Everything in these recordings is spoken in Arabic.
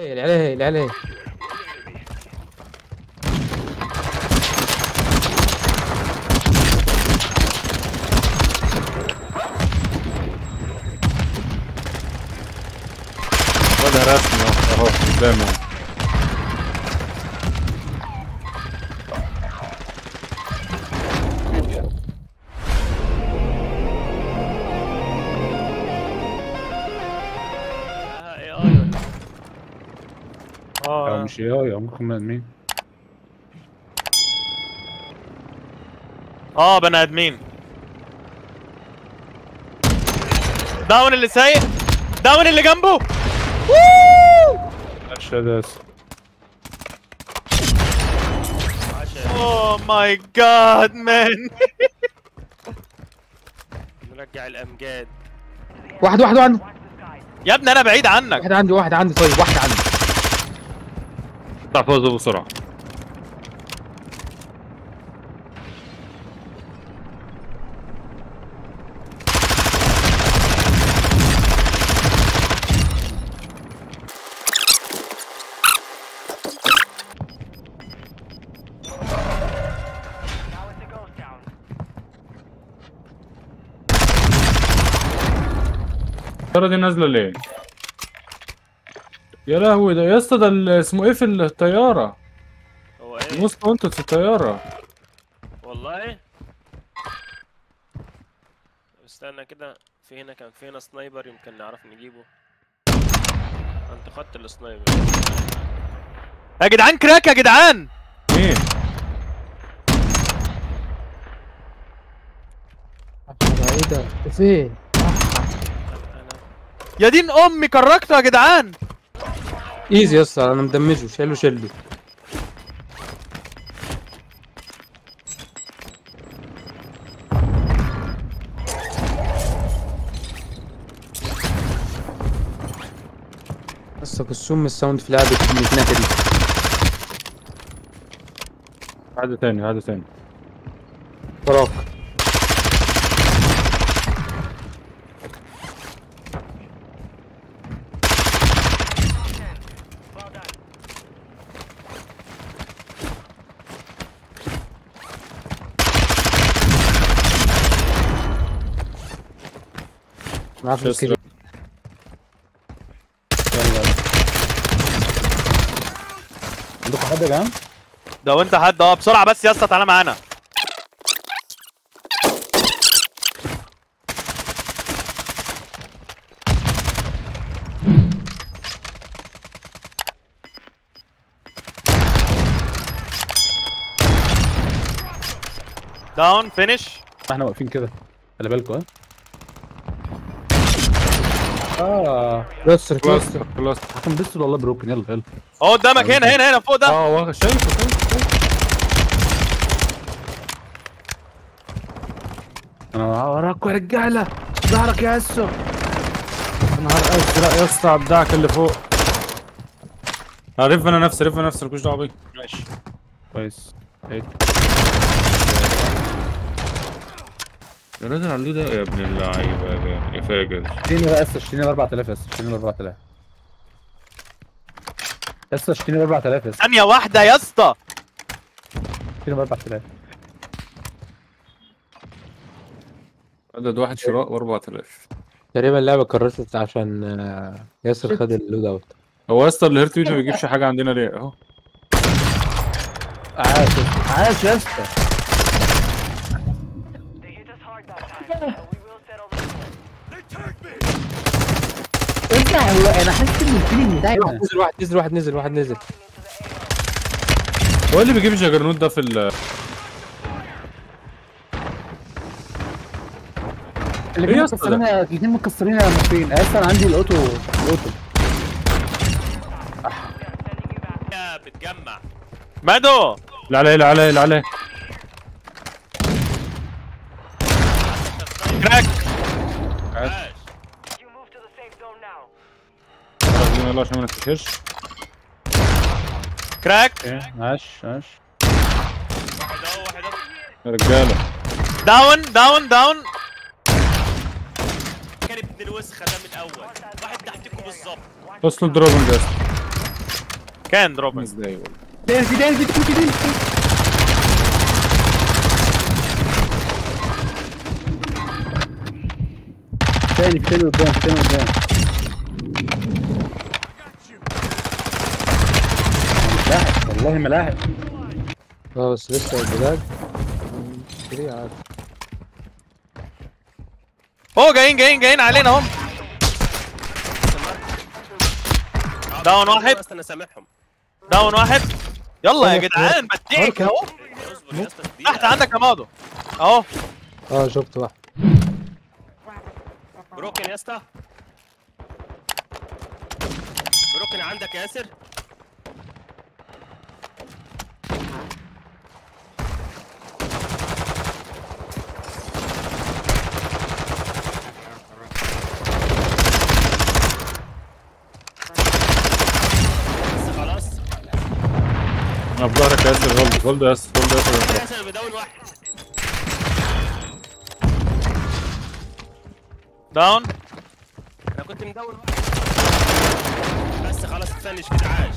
هي اللي عليه ولا راسنا اهو قدامه. مش يا ممكن مين؟ بني ادمين داون اللي سايق، داون اللي جنبه. اشهد اوه ماي جاد مان. نرجع الامجاد. واحد عندي يا ابني، انا بعيد عنك. واحد عندي طيب، اطلع فوزه بسرعة. الطيارة دي نازلة ليه؟ يا لهوي ده يا اسطى، ده اسمه ايه في الطيارة؟ هو ايه؟ وصلوا انتوا في الطيارة والله. استنى كده، في هنا كان في هنا سنايبر يمكن نعرف نجيبه. انت خدت السنايبر يا جدعان. كراك يا جدعان. ايه؟ ايه ده؟ فين؟ يا دين امي كركته يا جدعان. ايزي يا اسطى، انا مدمجه شايله شلبي. بس كسوم الساوند في لعبه المتنكه دي. عاده تاني فراغ. ما في مشكلة. عندكم حد يا جدعان؟ ده وانت حد. بسرعة بس يا اسطى، تعالى معانا. داون فينيش. احنا واقفين كده، خلي بالكوا. كلاستر حكم بيستول والله بروكن. يلا قدامك هنا هنا هنا فوق ده. شايفه انا وراك. ورجع له ظهرك يا اسو. نهار ازرق يا اسطى، ابدعك اللي فوق. عارف انا نفسي، مالكوش دعوه بيك. ماشي كويس. الراجل عنده ده يا ابن اللعيبه يا فاجر. اشتريني بقى يا اسطى، اشتريني ب 4000 يا اسطى، اشتريني ب 4000 يا اسطى، اشتريني ب 4000 يا اسطى. ثانية واحدة يا اسطى، اشتريني ب 4000. عدد واحد شراء و 4000 تقريبا. اللعبة كرست عشان ياسر خد اللود اوت. هو يا اسطى اللي هيرت فيديو ما بيجيبش حاجة عندنا ليه؟ اهو عاش يا اسطى. انا حاسس ان الفيلم ده واحد نزل. هو اللي بيجيب الجرنوت ده في ال اللي مكسرين. الاثنين مكسرين يا مصريين. انا عندي الاوتو يا بتجمع مادو. لا عليه كراك. يلا عشان ما نتفشش. كراك. عاش. واحد اهو يا رجاله. داون. كان ابن الوسخه ده من الاول، واحد تحتكم بالظبط. وصلوا الدراجون ده. كان دروبنج. 5 دقايق والله. دانسي دانسي دانسي دانسي. تاني تاني قدام تاني قدام. ملاحق والله ملاحق. اه بس لسه البلاد. سريع عادي. اوه جايين جايين جايين علينا اهم. داون واحد انا سامحهم. داون واحد. يلا يا جدعان بديك اهو. تحت عندك يا مادو اهو. اه شفت واحد بروكن يا اسطى. بروكن عندك يا ياسر. انا في ظهرك يا ياسر. غلط غلط يا ياسر غلط يا ياسر. بداون واحد داون. انا كنت مداون واحد بس خلاص اتفنش كده عاش.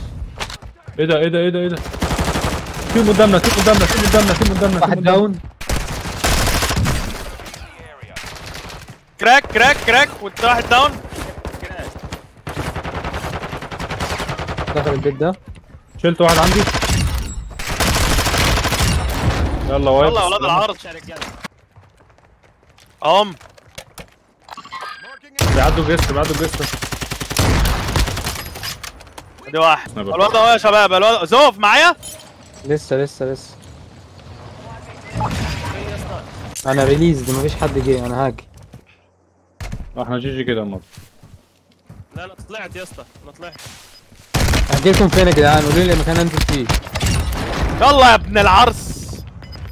ايه ده ايه ده ايه ده ايه ده؟ تيم قدامنا تيم قدامنا تيم قدامنا تيم قدامنا. واحد داون. كراك كراك كراك واحد داون. دخل البيت ده. شلت واحد عندي. يلا وايد يلا ولاد العرض يا رجاله. بيعدوا جست بيعدوا جست. دي واحد الواد اهو يا شباب. الواد زوف معايا لسه لسه لسه. انا ريليز مفيش حد جه. انا هاجي احنا جي جي كده يا مر. لا لا طلعت يا اسطى انا طلعت. هجيلكم فين يا جدعان؟ قولوا لي المكان انزل فيه. يلا يا ابن العرس